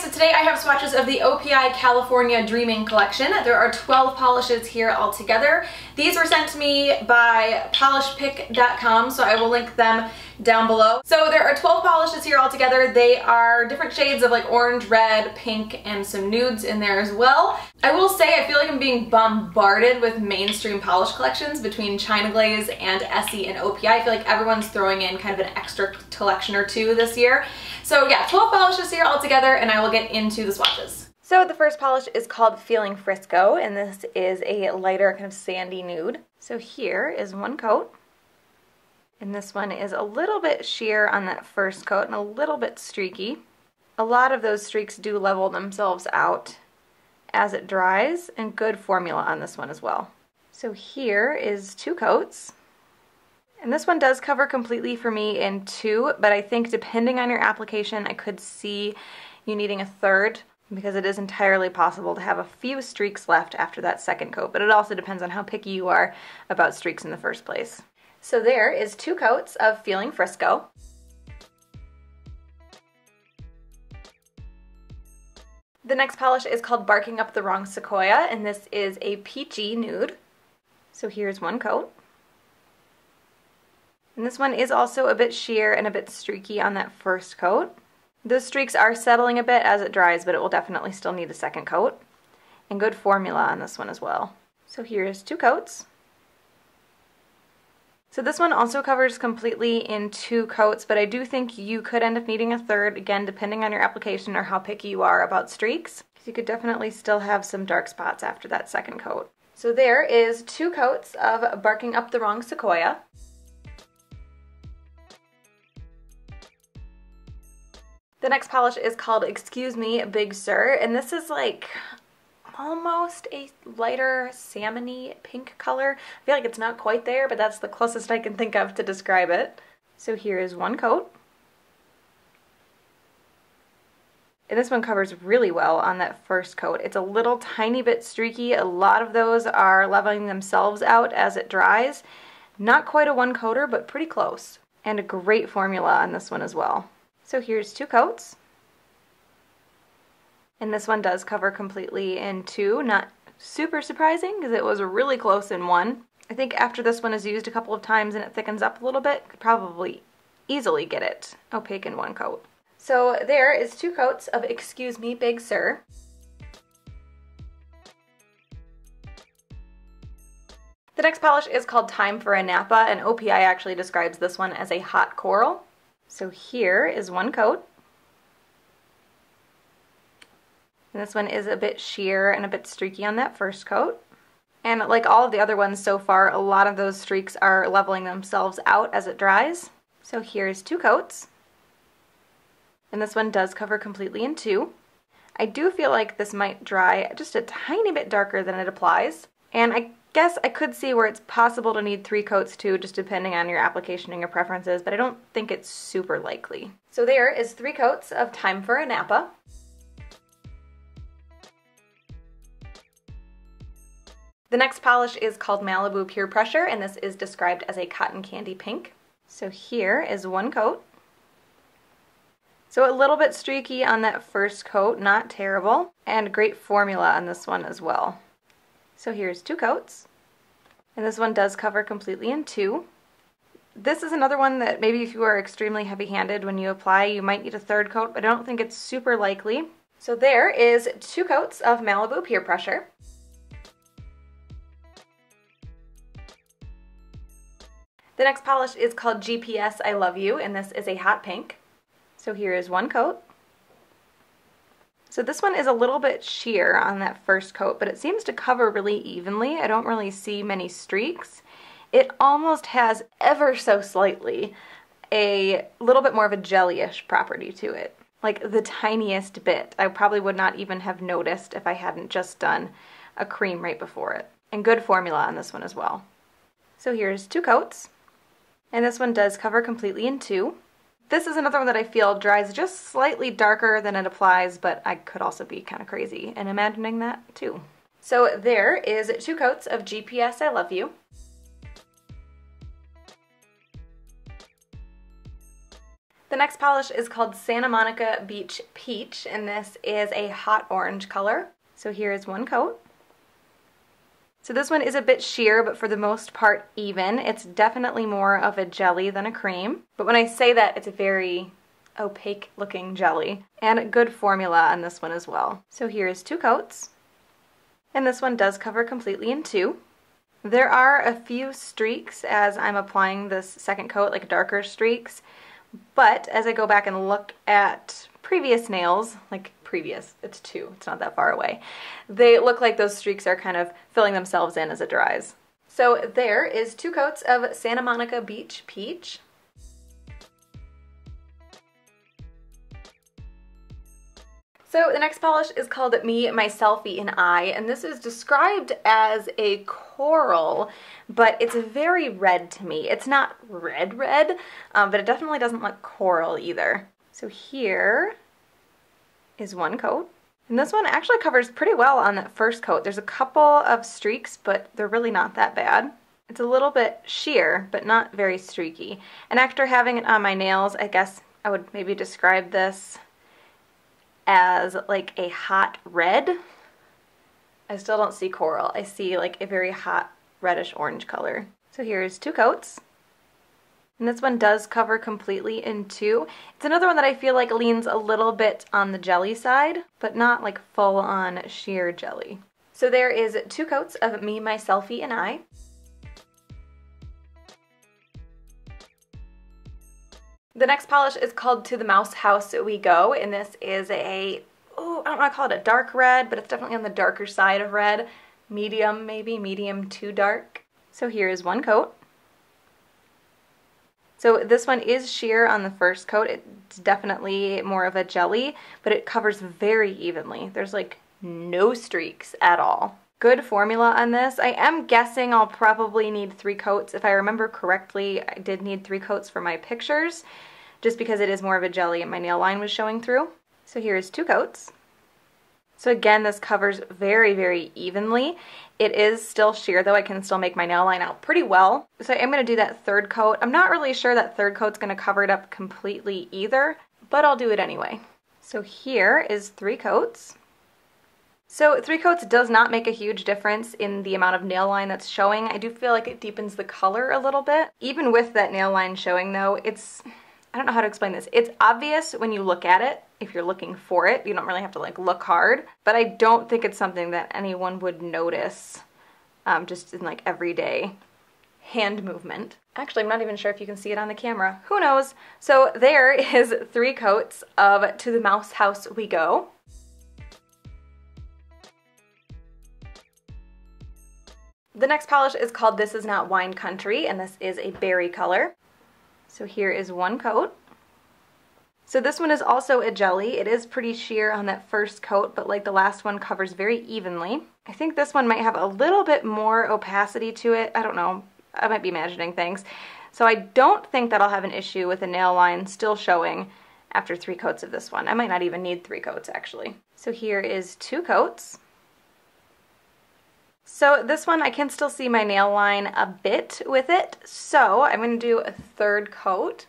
guys, so today I have swatches of the OPI California Dreaming collection. There are 12 polishes here altogether. These were sent to me by polishpick.com, so I will link them down below. So there are 12 polishes here altogether. They are different shades of like orange, red, pink, and some nudes in there as well. I will say I feel like I'm being bombarded with mainstream polish collections between China Glaze and Essie and OPI. I feel like everyone's throwing in kind of an extra collection or two this year. So yeah, 12 polishes here altogether, and I will get into the swatches. So the first polish is called Feeling Frisco, and this is a lighter kind of sandy nude. So here is one coat, and this one is a little bit sheer on that first coat and a little bit streaky. A lot of those streaks do level themselves out as it dries, and good formula on this one as well. So here is two coats. And this one does cover completely for me in two, but I think depending on your application, I could see you needing a third because it is entirely possible to have a few streaks left after that second coat, but it also depends on how picky you are about streaks in the first place. So there is two coats of Feeling Frisco. The next polish is called Barking Up the Wrong Sequoia, and this is a peachy nude. So here's one coat. And this one is also a bit sheer and a bit streaky on that first coat. Those streaks are settling a bit as it dries, but it will definitely still need a second coat. And good formula on this one as well. So here's two coats. So this one also covers completely in two coats, but I do think you could end up needing a third, again, depending on your application or how picky you are about streaks, because you could definitely still have some dark spots after that second coat. So there is two coats of Barking Up the Wrong Sequoia. The next polish is called Excuse Me, Big Sur, and this is like almost a lighter salmon-y pink color. I feel like it's not quite there, but that's the closest I can think of to describe it. So here is one coat. And this one covers really well on that first coat. It's a little tiny bit streaky. A lot of those are leveling themselves out as it dries. Not quite a one-coater, but pretty close. And a great formula on this one as well. So here's two coats, and this one does cover completely in two. Not super surprising because it was really close in one. I think after this one is used a couple of times and it thickens up a little bit, could probably easily get it opaque in one coat. So there is two coats of Excuse Me, Big Sur. The next polish is called Time for a Napa, and OPI actually describes this one as a hot coral. So here is one coat, and this one is a bit sheer and a bit streaky on that first coat. And like all of the other ones so far, a lot of those streaks are leveling themselves out as it dries. So here's two coats, and this one does cover completely in two. I do feel like this might dry just a tiny bit darker than it applies, and I guess I could see where it's possible to need three coats too, just depending on your application and your preferences, but I don't think it's super likely. So there is three coats of Time for a Napa. The next polish is called Malibu Pier Pressure, and this is described as a cotton candy pink. So here is one coat. So a little bit streaky on that first coat, not terrible, and great formula on this one as well. So here's two coats, and this one does cover completely in two. This is another one that maybe if you are extremely heavy-handed when you apply, you might need a third coat, but I don't think it's super likely. So there is two coats of Malibu Pier Pressure. The next polish is called GPS I Love You, and this is a hot pink. So here is one coat. So this one is a little bit sheer on that first coat, but it seems to cover really evenly. I don't really see many streaks. It almost has ever so slightly a little bit more of a jelly-ish property to it. Like the tiniest bit. I probably would not even have noticed if I hadn't just done a cream right before it. And good formula on this one as well. So here's two coats. And this one does cover completely in two. This is another one that I feel dries just slightly darker than it applies, but I could also be kind of crazy and imagining that too. So there is two coats of GPS I Love You. The next polish is called Santa Monica Beach Peach, and this is a hot orange color. So here is one coat. So this one is a bit sheer, but for the most part even. It's definitely more of a jelly than a cream. But when I say that, it's a very opaque looking jelly. And a good formula on this one as well. So here is two coats. And this one does cover completely in two. There are a few streaks as I'm applying this second coat, like darker streaks. But as I go back and look at previous nails, like previous, it's two, it's not that far away. They look like those streaks are kind of filling themselves in as it dries. So there is two coats of Santa Monica Beach Peach. So the next polish is called Me, Myselfie and I, and this is described as a coral, but it's very red to me. It's not red red, but it definitely doesn't look coral either. So here is one coat. And this one actually covers pretty well on that first coat. There's a couple of streaks, but they're really not that bad. It's a little bit sheer, but not very streaky. And after having it on my nails, I guess I would maybe describe this as like a hot red. I still don't see coral. I see like a very hot reddish orange color. So here's two coats. And this one does cover completely in two. It's another one that I feel like leans a little bit on the jelly side, but not like full on sheer jelly. So there is two coats of Me, Myselfie, and I. The next polish is called To the Mouse House We Go, and this is a, oh, I don't want to call it a dark red, but it's definitely on the darker side of red. Medium maybe, medium to dark. So here is one coat. So this one is sheer on the first coat. It's definitely more of a jelly, but it covers very evenly. There's like no streaks at all. Good formula on this. I am guessing I'll probably need three coats. If I remember correctly, I did need three coats for my pictures, just because it is more of a jelly and my nail line was showing through. So here is two coats. So again, this covers very, very evenly. It is still sheer, though I can still make my nail line out pretty well. So I am going to do that third coat. I'm not really sure that third coat's going to cover it up completely either, but I'll do it anyway. So here is three coats. So three coats does not make a huge difference in the amount of nail line that's showing. I do feel like it deepens the color a little bit. Even with that nail line showing, though, it's, I don't know how to explain this. It's obvious when you look at it, if you're looking for it. You don't really have to like look hard, but I don't think it's something that anyone would notice just in like everyday hand movement. Actually, I'm not even sure if you can see it on the camera. Who knows? So there is three coats of To the Mouse House We Go. The next polish is called This Is Not Wine Country, and this is a berry color. So here is one coat. So this one is also a jelly. It is pretty sheer on that first coat, but like the last one covers very evenly. I think this one might have a little bit more opacity to it. I don't know. I might be imagining things. So I don't think that I'll have an issue with a nail line still showing after three coats of this one. I might not even need three coats, actually. So here is two coats. So this one, I can still see my nail line a bit with it, so I'm going to do a third coat.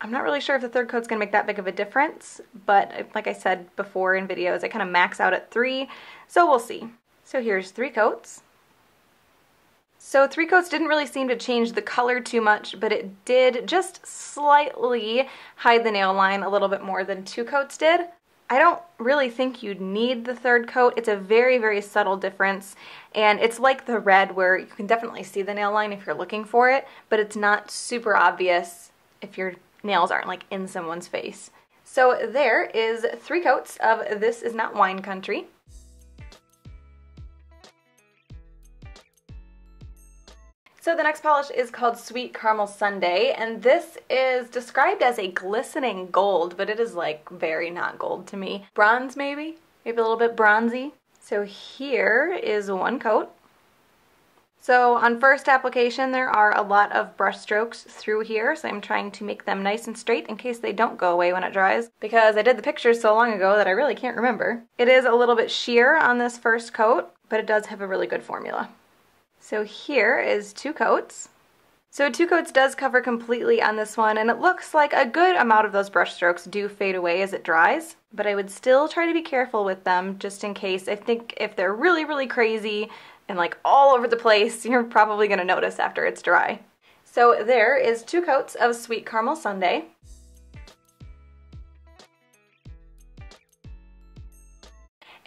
I'm not really sure if the third coat's going to make that big of a difference, but like I said before in videos, I kind of max out at three, so we'll see. So here's three coats. So three coats didn't really seem to change the color too much, but it did just slightly hide the nail line a little bit more than two coats did. I don't really think you'd need the third coat. It's a very, very subtle difference, and it's like the red where you can definitely see the nail line if you're looking for it, but it's not super obvious if your nails aren't like in someone's face. So there is three coats of This Is Not Wine Country. So the next polish is called Sweet Caramel Sunday, and this is described as a glistening gold, but it is like very not gold to me. Bronze maybe? Maybe a little bit bronzy? So here is one coat. So on first application there are a lot of brush strokes through here, so I'm trying to make them nice and straight in case they don't go away when it dries, because I did the pictures so long ago that I really can't remember. It is a little bit sheer on this first coat, but it does have a really good formula. So here is two coats. So two coats does cover completely on this one, and it looks like a good amount of those brush strokes do fade away as it dries, but I would still try to be careful with them just in case. I think if they're really, really crazy and like all over the place, you're probably gonna notice after it's dry. So there is two coats of Sweet Caramel Sunday.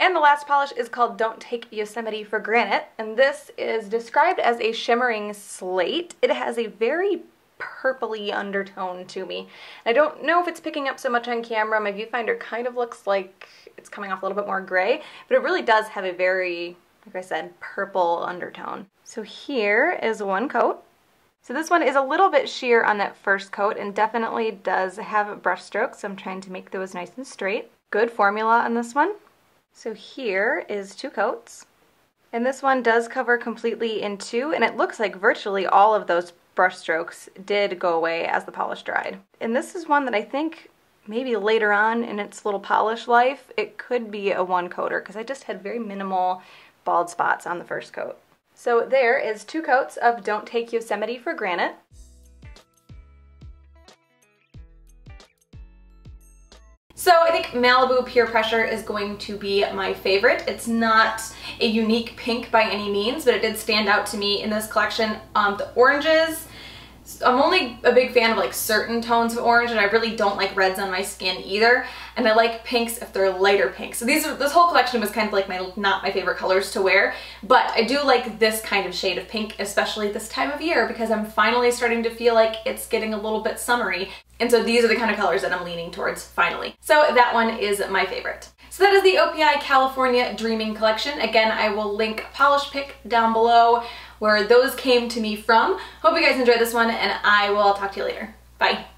And the last polish is called Don't Take Yosemite For Granite, and this is described as a shimmering slate. It has a very purpley undertone to me. I don't know if it's picking up so much on camera. My viewfinder kind of looks like it's coming off a little bit more gray, but it really does have a very, like I said, purple undertone. So here is one coat. So this one is a little bit sheer on that first coat and definitely does have brush strokes, so I'm trying to make those nice and straight. Good formula on this one. So here is two coats, and this one does cover completely in two, and it looks like virtually all of those brush strokes did go away as the polish dried. And this is one that I think maybe later on in its little polish life, it could be a one coater, because I just had very minimal bald spots on the first coat. So there is two coats of Don't Take Yosemite For Granite. So I think Malibu Pier Pressure is going to be my favorite. It's not a unique pink by any means, but it did stand out to me in this collection. The oranges, I'm only a big fan of like certain tones of orange, and I really don't like reds on my skin either. And I like pinks if they're lighter pinks. So this whole collection was kind of like not my favorite colors to wear, but I do like this kind of shade of pink, especially this time of year, because I'm finally starting to feel like it's getting a little bit summery. And so these are the kind of colors that I'm leaning towards finally. So that one is my favorite. So that is the OPI California Dreaming collection. Again, I will link Polish Pick down below where those came to me from. Hope you guys enjoyed this one, and I will talk to you later. Bye.